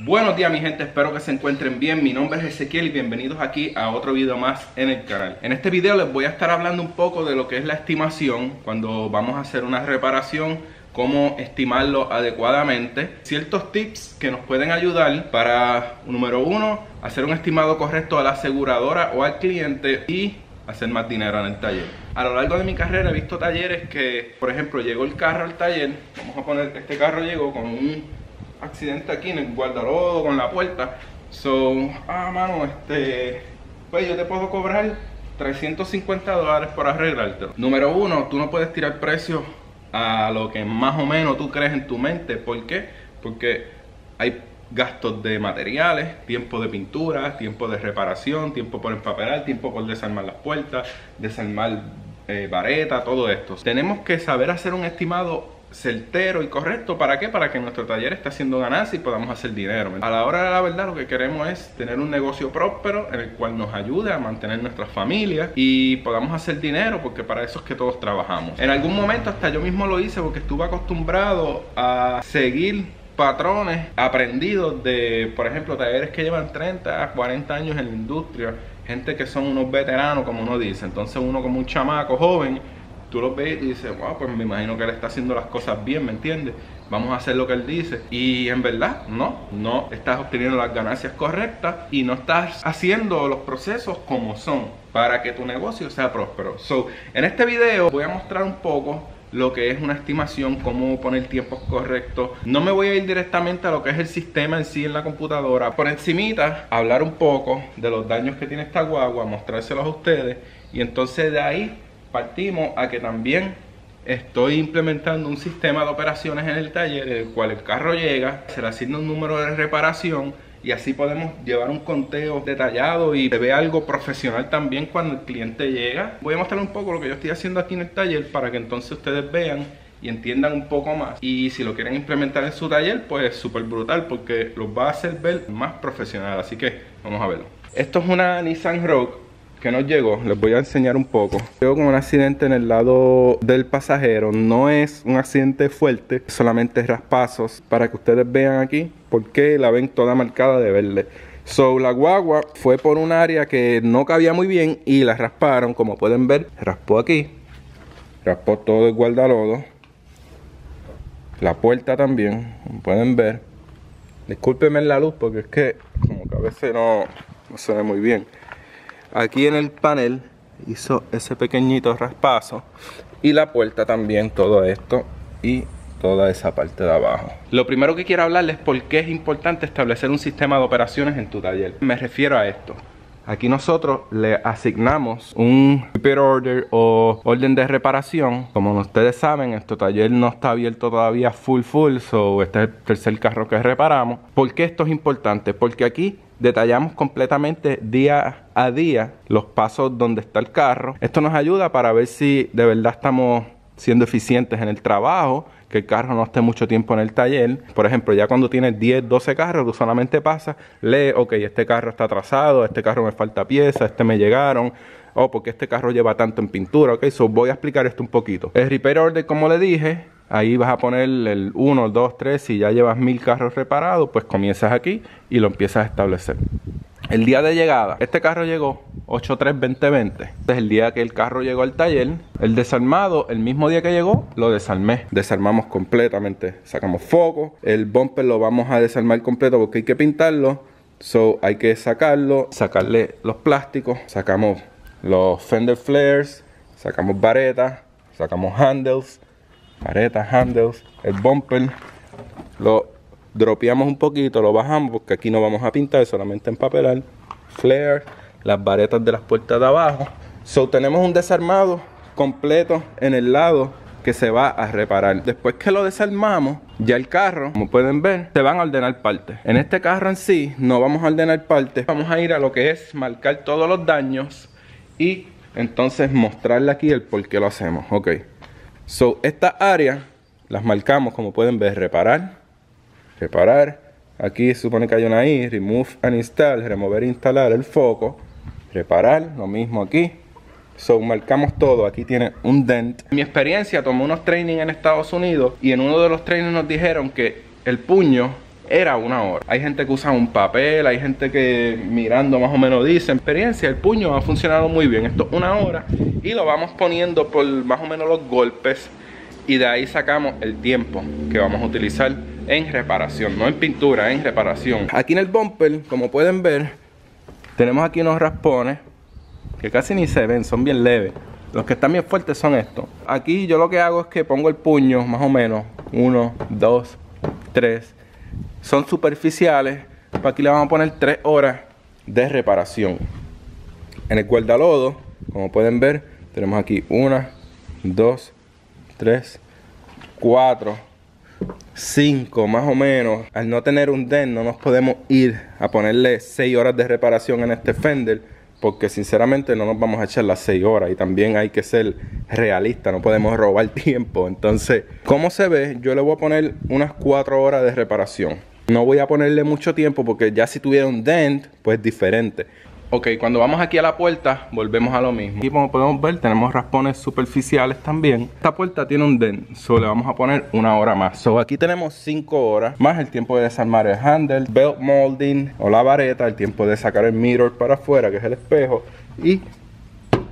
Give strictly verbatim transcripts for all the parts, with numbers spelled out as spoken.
Buenos días mi gente, espero que se encuentren bien. Mi nombre es Ezequiel y bienvenidos aquí a otro video más en el canal. En este video les voy a estar hablando un poco de lo que es la estimación. Cuando vamos a hacer una reparación, cómo estimarlo adecuadamente. Ciertos tips que nos pueden ayudar para, número uno, hacer un estimado correcto a la aseguradora o al cliente y hacer más dinero en el taller. A lo largo de mi carrera he visto talleres que, por ejemplo, llegó el carro al taller. Vamos a poner que este carro llegó con un accidente aquí en el guardarrobo con la puerta. So, ah mano, este, pues yo te puedo cobrar trescientos cincuenta dólares por arreglártelo. Número uno, tú no puedes tirar precios a lo que más o menos tú crees en tu mente. ¿Por qué? Porque hay gastos de materiales, tiempo de pintura, tiempo de reparación, tiempo por empapelar, tiempo por desarmar las puertas, desarmar eh, vareta, todo esto. Tenemos que saber hacer un estimado certero y correcto. ¿Para qué? Para que nuestro taller esté haciendo ganancias y podamos hacer dinero. A la hora de la verdad, lo que queremos es tener un negocio próspero en el cual nos ayude a mantener nuestras familias y podamos hacer dinero, porque para eso es que todos trabajamos. En algún momento hasta yo mismo lo hice, porque estuve acostumbrado a seguir patrones aprendidos de, por ejemplo, talleres que llevan treinta, cuarenta años en la industria, gente que son unos veteranos, como uno dice. Entonces uno como un chamaco joven, tú lo ves y dices, wow, pues me imagino que él está haciendo las cosas bien, ¿me entiendes? Vamos a hacer lo que él dice. Y en verdad, no, no estás obteniendo las ganancias correctas y no estás haciendo los procesos como son para que tu negocio sea próspero. So, en este video voy a mostrar un poco lo que es una estimación, cómo poner tiempos correctos. No me voy a ir directamente a lo que es el sistema en sí en la computadora. Por encimita, hablar un poco de los daños que tiene esta guagua, mostrárselos a ustedes, y entonces de ahí partimos a que también estoy implementando un sistema de operaciones en el taller, en el cual el carro llega, se le asigna un número de reparación y así podemos llevar un conteo detallado y se ve algo profesional también cuando el cliente llega. Voy a mostrar un poco lo que yo estoy haciendo aquí en el taller para que entonces ustedes vean y entiendan un poco más, y si lo quieren implementar en su taller, pues súper brutal, porque los va a hacer ver más profesional. Así que vamos a verlo. Esto es una Nissan Rogue que nos llegó. Les voy a enseñar un poco. Llegó con un accidente en el lado del pasajero. No es un accidente fuerte, solamente raspazos, para que ustedes vean aquí porque la ven toda marcada de verde. So, la guagua fue por un área que no cabía muy bien y la rasparon. Como pueden ver, raspó aquí, raspó todo el guardalodo, la puerta también, como pueden ver. Discúlpenme la luz porque es que como que a veces no, no se ve muy bien. Aquí en el panel hizo ese pequeñito raspazo, y la puerta también, todo esto y toda esa parte de abajo. Lo primero que quiero hablarles es por qué es importante establecer un sistema de operaciones en tu taller. Me refiero a esto. Aquí nosotros le asignamos un repair order o orden de reparación. Como ustedes saben, nuestro taller no está abierto todavía full full, so este es el tercer carro que reparamos. ¿Por qué esto es importante? Porque aquí detallamos completamente día a día los pasos donde está el carro. Esto nos ayuda para ver si de verdad estamos siendo eficientes en el trabajo, que el carro no esté mucho tiempo en el taller. Por ejemplo, ya cuando tienes diez, doce carros, tú solamente pasas, lee, ok, este carro está atrasado, este carro me falta pieza, este me llegaron, oh, porque este carro lleva tanto en pintura, ok, so voy a explicar esto un poquito. El repair order, como le dije, ahí vas a poner el uno, el dos, tres, si ya llevas mil carros reparados, pues comienzas aquí y lo empiezas a establecer. El día de llegada, este carro llegó ocho tres veinte veinte. Este es el día que el carro llegó al taller. El desarmado, el mismo día que llegó, lo desarmé. Desarmamos completamente, sacamos foco. El bumper lo vamos a desarmar completo porque hay que pintarlo. So, hay que sacarlo, sacarle los plásticos. Sacamos los fender flares, sacamos varetas, sacamos handles, varetas, handles, el bumper. Lo dropeamos un poquito, lo bajamos porque aquí no vamos a pintar, solamente empapelar, flare, las varetas de las puertas de abajo. So, tenemos un desarmado completo en el lado que se va a reparar. Después que lo desarmamos, ya el carro, como pueden ver, se van a ordenar partes. En este carro en sí no vamos a ordenar partes, vamos a ir a lo que es marcar todos los daños y entonces mostrarle aquí el por qué lo hacemos. Ok, so esta área las marcamos, como pueden ver, reparar, reparar, aquí supone que hay una I, remove and install, remover e instalar el foco, reparar, lo mismo aquí. So, marcamos todo, aquí tiene un dent. En mi experiencia, tomé unos trainings en Estados Unidos y en uno de los trainings nos dijeron que el puño era una hora. Hay gente que usa un papel, hay gente que mirando más o menos dice, experiencia, el puño ha funcionado muy bien, esto es una hora, y lo vamos poniendo por más o menos los golpes, y de ahí sacamos el tiempo que vamos a utilizar en reparación, no en pintura, en reparación. Aquí en el bumper, como pueden ver, tenemos aquí unos raspones que casi ni se ven, son bien leves. Los que están bien fuertes son estos. Aquí yo lo que hago es que pongo el puño más o menos, uno, dos, tres. Son superficiales, para aquí le vamos a poner tres horas de reparación. En el guardalodo, como pueden ver, tenemos aquí una, dos, tres, cuatro, cinco más o menos. Al no tener un D E N no nos podemos ir a ponerle seis horas de reparación en este fender, porque sinceramente no nos vamos a echar las seis horas, y también hay que ser realista, no podemos robar tiempo. Entonces, como se ve, yo le voy a poner unas cuatro horas de reparación. No voy a ponerle mucho tiempo porque ya si tuviera un dent, pues diferente. Ok, cuando vamos aquí a la puerta, volvemos a lo mismo. Aquí como podemos ver, tenemos raspones superficiales también. Esta puerta tiene un dent, so le vamos a poner una hora más. So aquí tenemos cinco horas, más el tiempo de desarmar el handle, belt molding o la vareta, el tiempo de sacar el mirror para afuera, que es el espejo. Y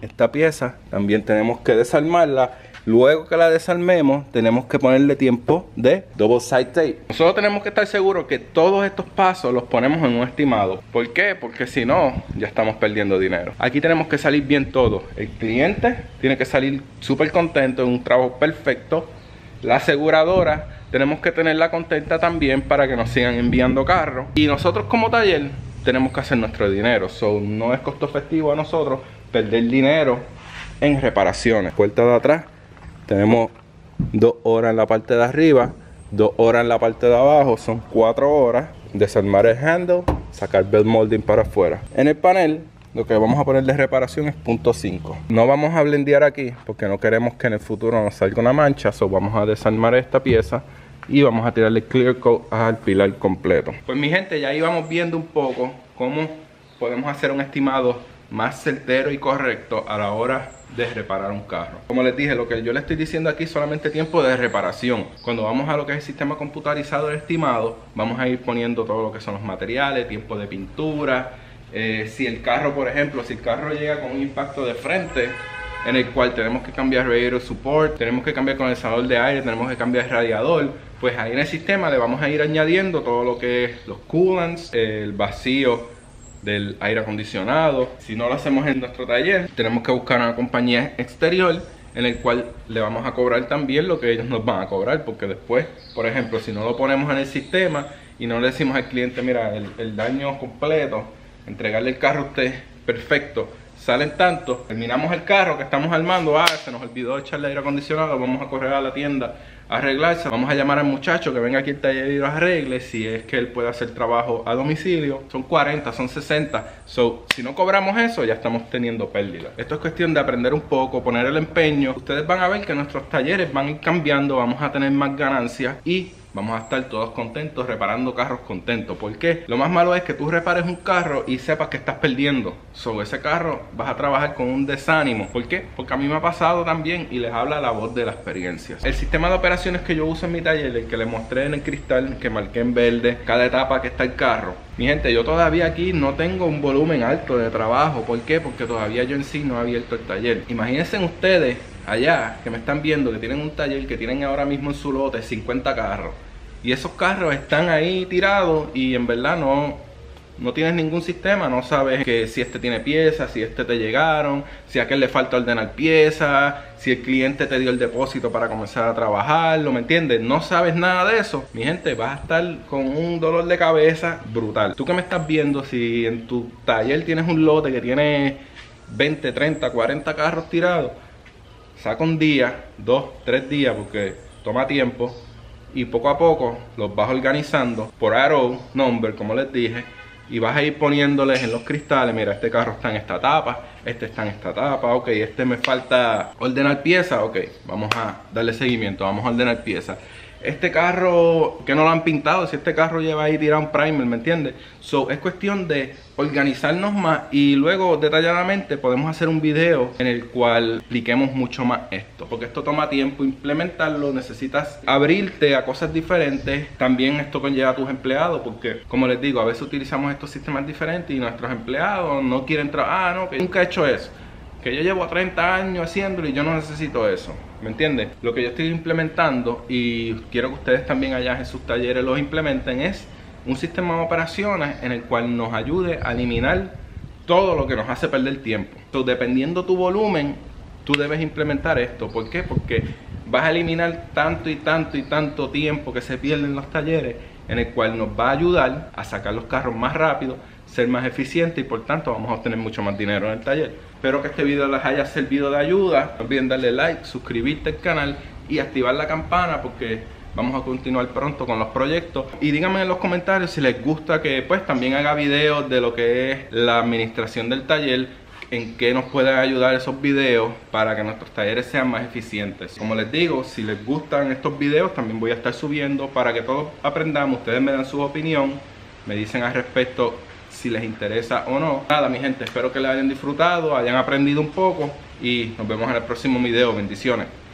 esta pieza también tenemos que desarmarla. Luego que la desarmemos, tenemos que ponerle tiempo de double side tape. Nosotros tenemos que estar seguros que todos estos pasos los ponemos en un estimado. ¿Por qué? Porque si no, ya estamos perdiendo dinero. Aquí tenemos que salir bien todo. El cliente tiene que salir súper contento, en un trabajo perfecto. La aseguradora tenemos que tenerla contenta también para que nos sigan enviando carros. Y nosotros como taller tenemos que hacer nuestro dinero. So, no es costo efectivo a nosotros perder dinero en reparaciones. Puerta de atrás. Tenemos dos horas en la parte de arriba, dos horas en la parte de abajo, son cuatro horas. Desarmar el handle, sacar belt molding para afuera. En el panel, lo que vamos a poner de reparación es punto cinco. No vamos a blendear aquí porque no queremos que en el futuro nos salga una mancha. So vamos a desarmar esta pieza y vamos a tirarle clear coat al pilar completo. Pues mi gente, ya íbamos viendo un poco cómo podemos hacer un estimado más certero y correcto a la hora de reparar un carro. Como les dije, lo que yo le estoy diciendo aquí es solamente tiempo de reparación. Cuando vamos a lo que es el sistema computarizado del estimado, vamos a ir poniendo todo lo que son los materiales, tiempo de pintura, eh, si el carro, por ejemplo, si el carro llega con un impacto de frente, en el cual tenemos que cambiar radiator support, tenemos que cambiar condensador de aire, tenemos que cambiar el radiador, pues ahí en el sistema le vamos a ir añadiendo todo lo que es los coolants, el vacío del aire acondicionado. Si no lo hacemos en nuestro taller, tenemos que buscar una compañía exterior en el cual le vamos a cobrar también lo que ellos nos van a cobrar, porque después, por ejemplo, si no lo ponemos en el sistema y no le decimos al cliente, mira, el, el daño completo, entregarle el carro a usted perfecto, salen tanto, terminamos el carro que estamos armando, ah, se nos olvidó echarle aire acondicionado, vamos a correr a la tienda a arreglarse, vamos a llamar al muchacho que venga aquí al taller y lo arregle, si es que él puede hacer trabajo a domicilio, son cuarenta, son sesenta, so, si no cobramos eso ya estamos teniendo pérdida. Esto es cuestión de aprender un poco, poner el empeño, ustedes van a ver que nuestros talleres van a ir cambiando, vamos a tener más ganancias y vamos a estar todos contentos reparando carros contentos. ¿Por qué? Lo más malo es que tú repares un carro y sepas que estás perdiendo. Sobre ese carro vas a trabajar con un desánimo. ¿Por qué? Porque a mí me ha pasado también y les habla la voz de la experiencia. El sistema de operaciones que yo uso en mi taller, el que les mostré en el cristal, que marqué en verde, cada etapa que está el carro. Mi gente, yo todavía aquí no tengo un volumen alto de trabajo. ¿Por qué? Porque todavía yo en sí no he abierto el taller. Imagínense ustedes allá que me están viendo, que tienen un taller, que tienen ahora mismo en su lote cincuenta carros. Y esos carros están ahí tirados y en verdad no, no tienes ningún sistema. No sabes que si este tiene piezas, si este te llegaron, si a aquel le falta ordenar piezas, si el cliente te dio el depósito para comenzar a trabajarlo, ¿me entiendes? No sabes nada de eso. Mi gente, vas a estar con un dolor de cabeza brutal. Tú que me estás viendo, si en tu taller tienes un lote que tiene veinte, treinta, cuarenta carros tirados, saca un día, dos, tres días porque toma tiempo. Y poco a poco los vas organizando por arrow, number, como les dije. Y vas a ir poniéndoles en los cristales, mira, este carro está en esta etapa, este está en esta etapa, ok, este me falta ordenar piezas, ok, vamos a darle seguimiento, vamos a ordenar piezas. este carro que no lo han pintado, si este carro lleva ahí tirado un primer, ¿me entiendes? So, es cuestión de organizarnos más y luego detalladamente podemos hacer un video en el cual expliquemos mucho más esto, porque esto toma tiempo implementarlo, necesitas abrirte a cosas diferentes, también esto conlleva a tus empleados, porque como les digo, a veces utilizamos estos sistemas diferentes y nuestros empleados no quieren trabajar, ah, no, que nunca he hecho eso, que yo llevo treinta años haciéndolo y yo no necesito eso, ¿me entiendes? Lo que yo estoy implementando, y quiero que ustedes también allá en sus talleres los implementen, es un sistema de operaciones en el cual nos ayude a eliminar todo lo que nos hace perder tiempo. Entonces, dependiendo tu volumen, tú debes implementar esto. ¿Por qué? Porque vas a eliminar tanto y tanto y tanto tiempo que se pierde en los talleres, en el cual nos va a ayudar a sacar los carros más rápido, ser más eficiente y por tanto vamos a obtener mucho más dinero en el taller. Espero que este video les haya servido de ayuda. No olviden darle like, suscribirte al canal y activar la campana, porque vamos a continuar pronto con los proyectos. Y díganme en los comentarios si les gusta que pues también haga videos de lo que es la administración del taller, en qué nos pueden ayudar esos videos para que nuestros talleres sean más eficientes. Como les digo, si les gustan estos videos también voy a estar subiendo para que todos aprendamos. Ustedes me dan su opinión, me dicen al respecto si les interesa o no. Nada, mi gente, espero que les hayan disfrutado, hayan aprendido un poco y nos vemos en el próximo video. Bendiciones.